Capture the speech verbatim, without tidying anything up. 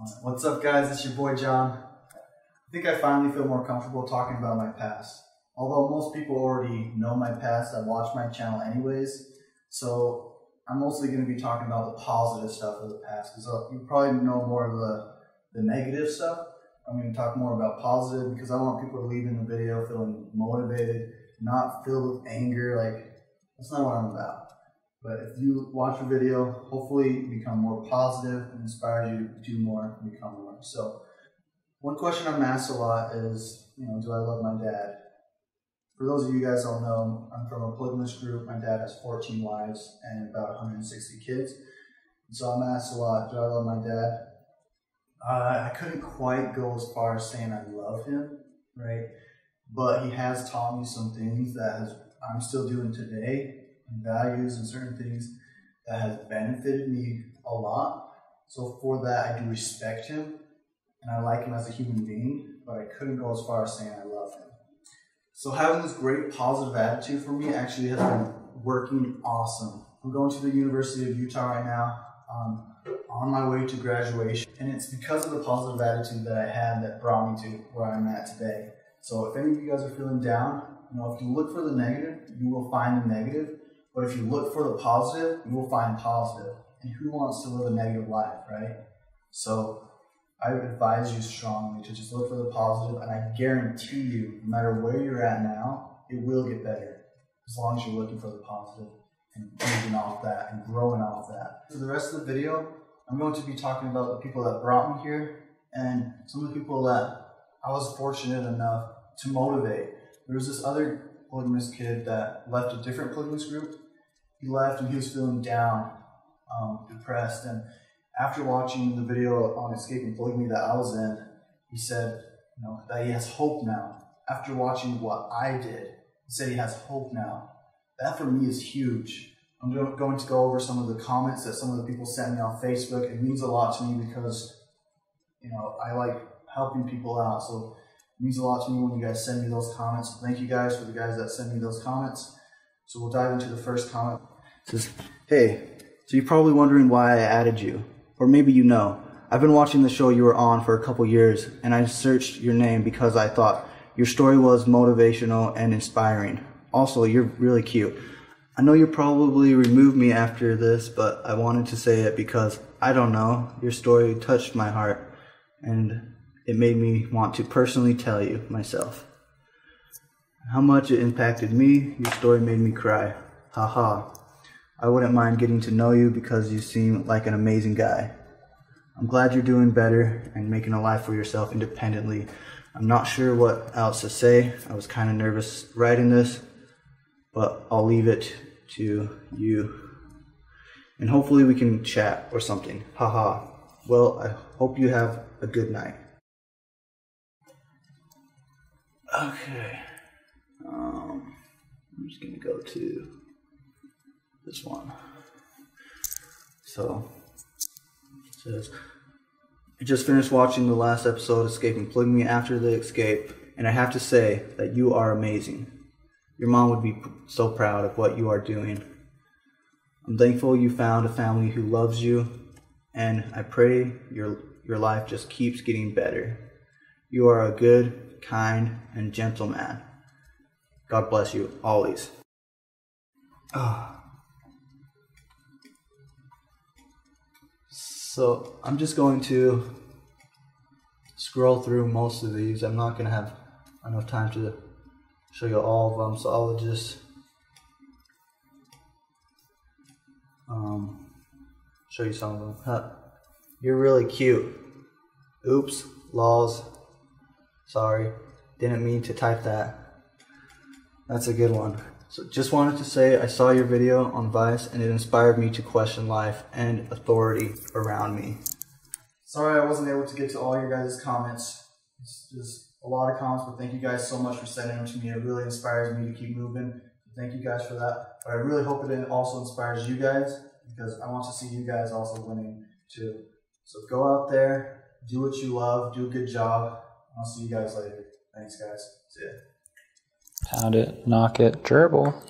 Right. What's up, guys? It's your boy John. I think I finally feel more comfortable talking about my past. Although most people already know my past, I watch my channel anyways, so I'm mostly going to be talking about the positive stuff of the past, because you probably know more of the, the negative stuff. I'm going to talk more about positive because I want people to leave in the video feeling motivated, not filled with anger. Like, that's not what I'm about. But if you watch a video, hopefully you become more positive and inspires you to do more and become more. So one question I'm asked a lot is, you know, do I love my dad? For those of you guys don't know, I'm from a polygamous group. My dad has fourteen wives and about one hundred sixty kids. And so I'm asked a lot, do I love my dad? Uh, I couldn't quite go as far as saying I love him, right? But he has taught me some things that has, I'm still doing today. Values and certain things that has benefited me a lot. So for that, I do respect him and I like him as a human being, but I couldn't go as far as saying I love him. So having this great positive attitude for me actually has been working awesome. I'm going to the University of Utah right now, um, on my way to graduation, and it's because of the positive attitude that I had that brought me to where I'm at today. So if any of you guys are feeling down, you know, if you look for the negative, you will find the negative. But if you look for the positive, you will find positive. And who wants to live a negative life, right? So I would advise you strongly to just look for the positive, and I guarantee you, no matter where you're at now, it will get better, as long as you're looking for the positive and moving off that and growing off that. For the rest of the video, I'm going to be talking about the people that brought me here and some of the people that I was fortunate enough to motivate. There was this other polygamous kid that left a different polygamous group. He left and he was feeling down, um, depressed, and after watching the video on Escaping Polygamy that I was in, he said, you know, that he has hope now. After watching what I did, he said he has hope now. That for me is huge. I'm going to go over some of the comments that some of the people sent me on Facebook. It means a lot to me because, you know, I like helping people out. So it means a lot to me when you guys send me those comments. Thank you guys for the guys that send me those comments. So we'll dive into the first comment. It says, hey, so you're probably wondering why I added you. Or maybe you know. I've been watching the show you were on for a couple years, and I searched your name because I thought your story was motivational and inspiring. Also, you're really cute. I know you probably removed me after this, but I wanted to say it because, I don't know, your story touched my heart, and it made me want to personally tell you myself how much it impacted me. Your story made me cry. Haha. I wouldn't mind getting to know you because you seem like an amazing guy. I'm glad you're doing better and making a life for yourself independently. I'm not sure what else to say. I was kind of nervous writing this, but I'll leave it to you. And hopefully we can chat or something. Haha. Well, I hope you have a good night. Okay, um, I'm just going to go to this one. So, it says, I just finished watching the last episode, Escaping Polygamy, after the escape, and I have to say that you are amazing. Your mom would be so proud of what you are doing. I'm thankful you found a family who loves you, and I pray your, your life just keeps getting better. You are a good, kind, and gentle man. God bless you always. Oh. So I'm just going to scroll through most of these. I'm not going to have enough time to show you all of them, so I'll just um, show you some of them. Huh. You're really cute. Oops, lols. Sorry, didn't mean to type that. That's a good one. So just wanted to say I saw your video on Vice and it inspired me to question life and authority around me. Sorry I wasn't able to get to all your guys' comments. It's just a lot of comments, but thank you guys so much for sending them to me. It really inspires me to keep moving. Thank you guys for that. But I really hope it also inspires you guys because I want to see you guys also winning too. So go out there, do what you love, do a good job. I'll see you guys later. Thanks, guys. See ya. Pound it, knock it, gerbil.